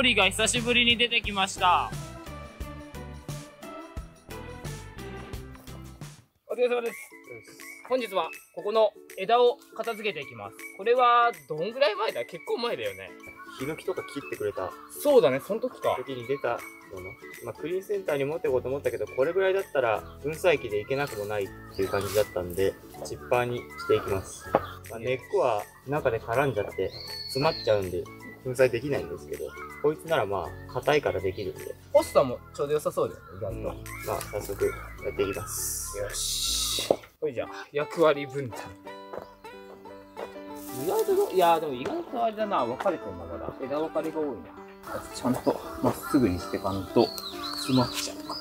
料理が久しぶりに出てきました。お疲れ様です。本日はここの枝を片付けていきます。これはどんぐらい前だ？結構前だよね。ヒノキとか切ってくれた。そうだね、その時か。時に出たもの。まあ、クリーンセンターに持っていこうと思ったけど、これぐらいだったら粉砕機でいけなくもないっていう感じだったんで、チッパーにしていきます。まあ、根っこは中で絡んじゃって詰まっちゃうんで、粉砕できないんですけど、こいつならまあ硬いからできるんで。ポスターもちょうど良さそうですね、うん。まあ早速やっていきます。よし。これじゃあ役割分担。意外と、いやでも意外とあれだな、分かれてるんだから枝分かれが多いな。ちゃんとまっすぐにしてかんと詰まっちゃうから。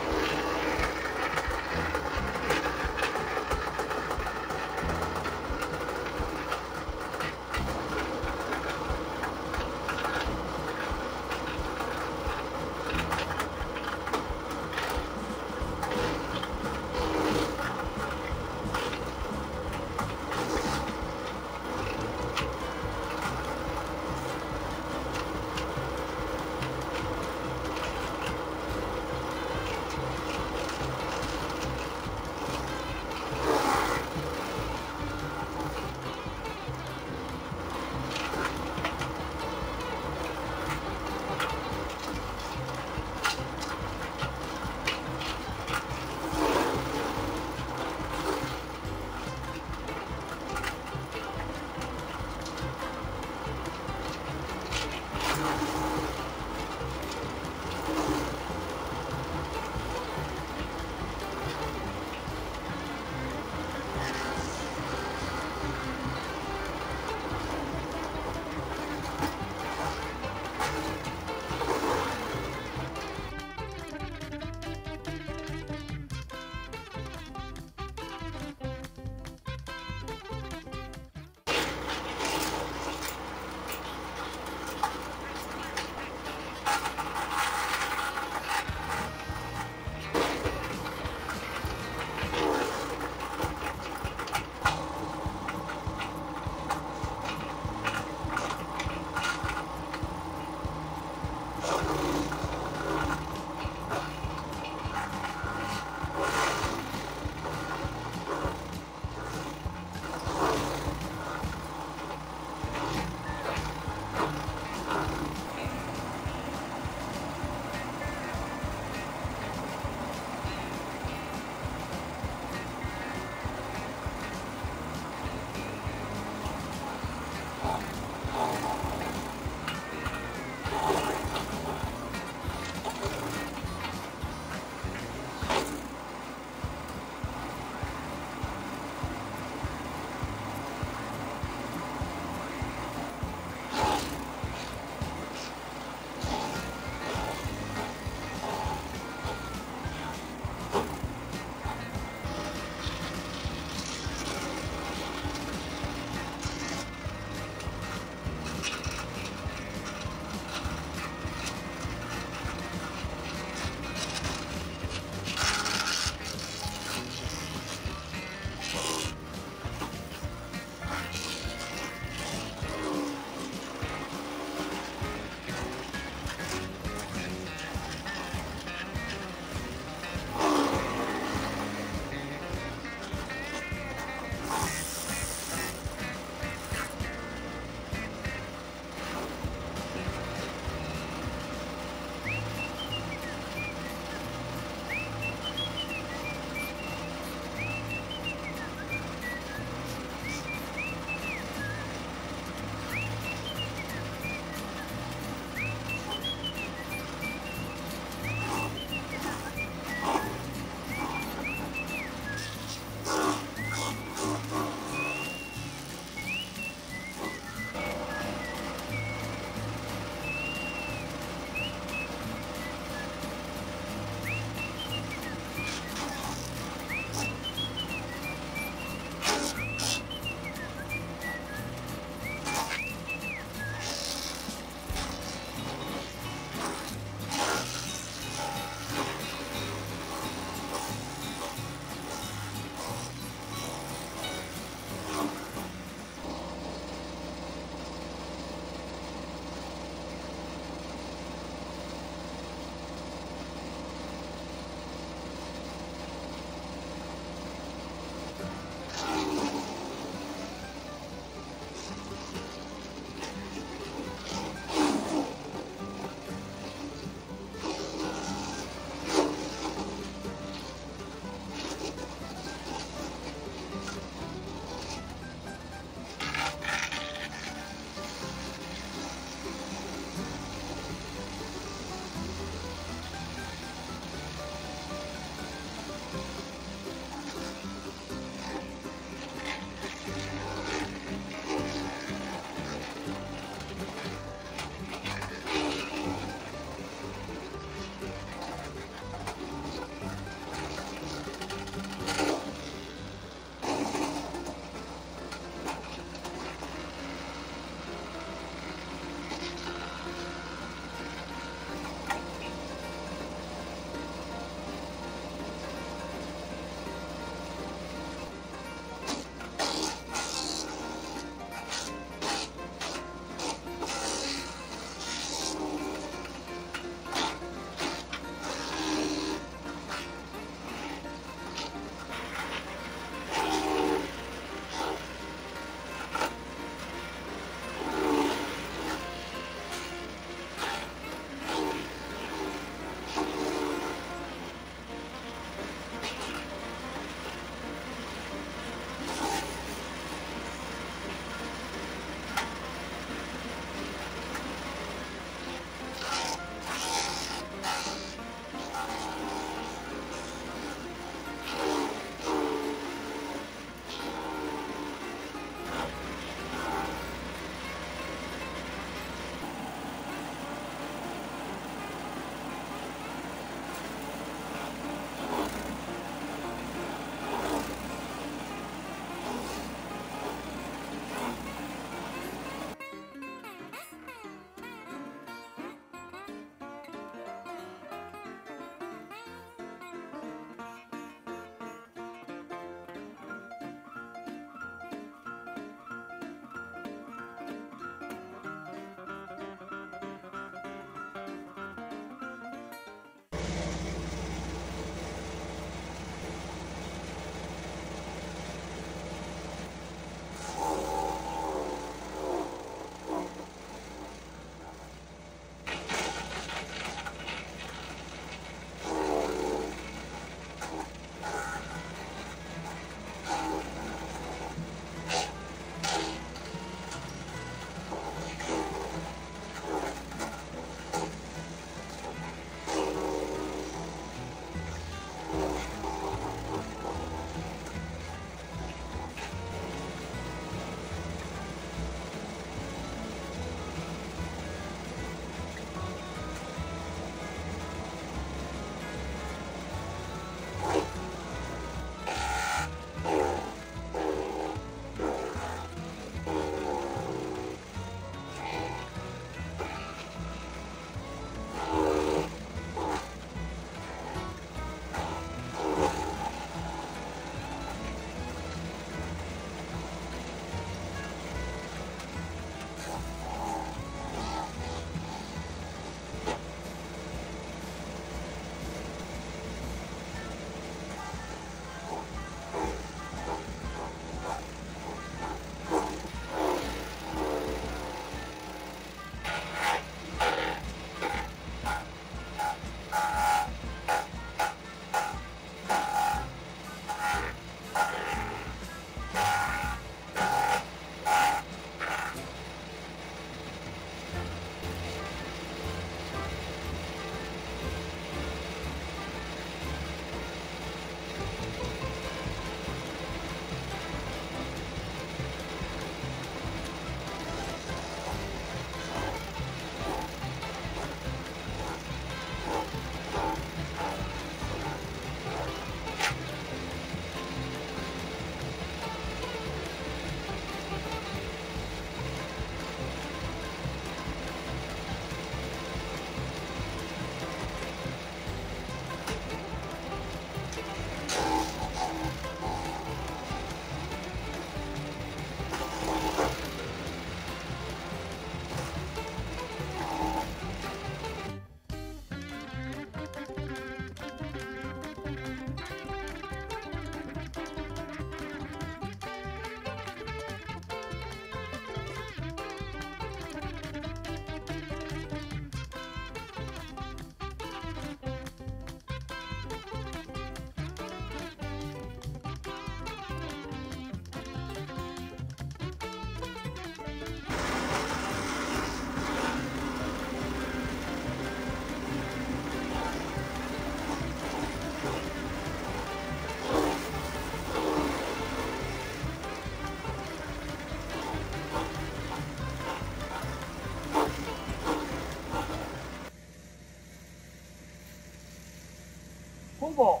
ぼ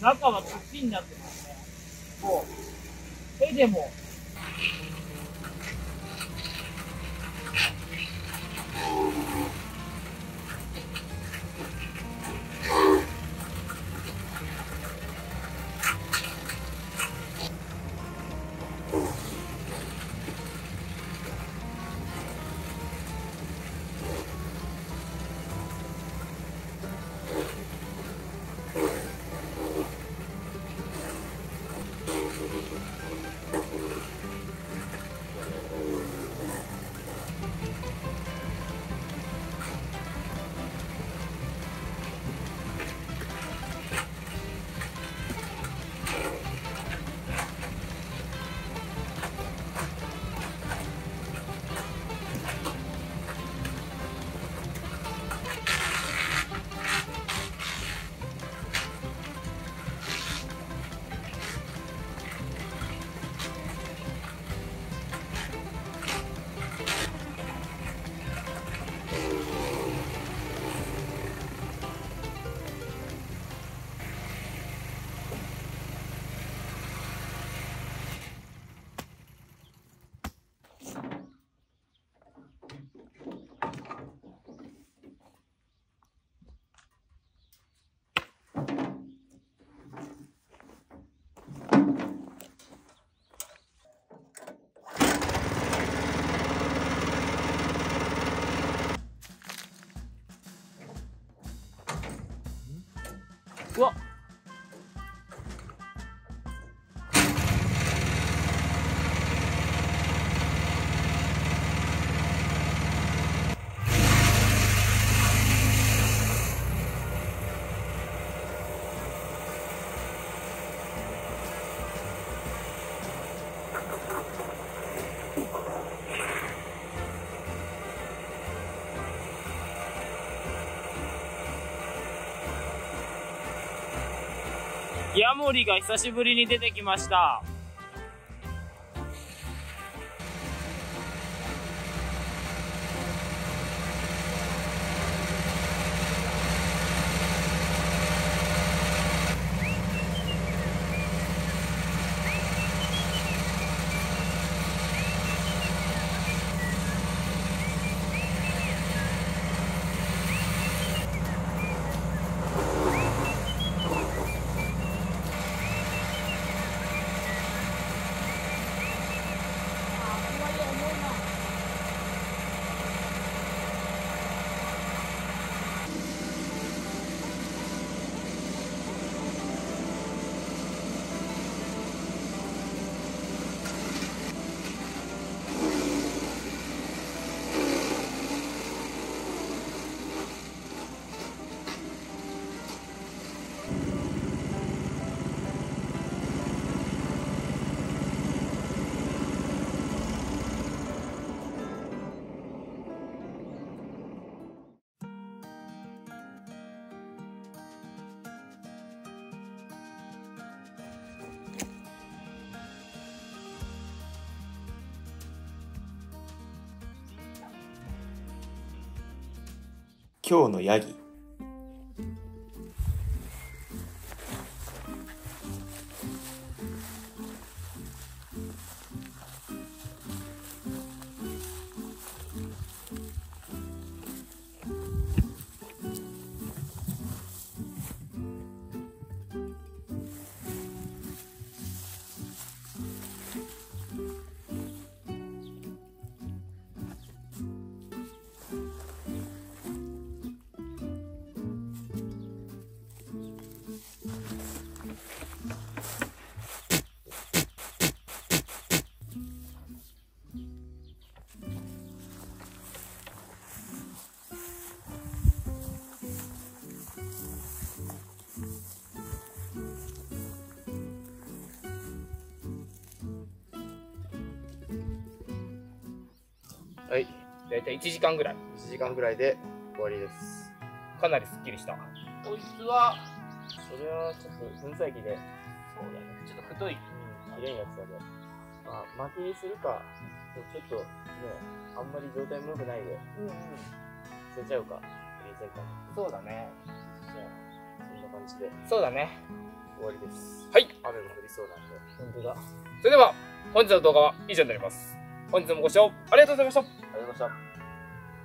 中は土になってますね。もう手でもうわっ、ヤモリが久しぶりに出てきました。今日のヤギ、はい、だいたい1時間ぐらいで終わりです。かなりすっきりした。こいつはそれはちょっと粉砕機で、そうだね、ちょっと太い綺麗なやつだね。まあ巻きにするか、ちょっとねあんまり状態も良くないで、捨てちゃうか入れちゃうか。そうだね。じゃあそんな感じで。そうだね。終わりです。はい。雨も降りそうなんで。本当だ。それでは、本日の動画は以上になります。本日もご視聴ありがとうございました。ありがとうございました。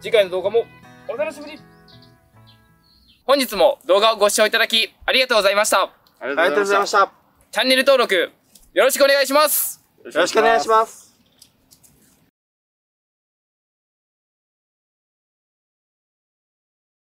次回の動画もお楽しみに。本日も動画をご視聴いただきありがとうございました。ありがとうございました。チャンネル登録よろしくお願いします。よろしくお願いします。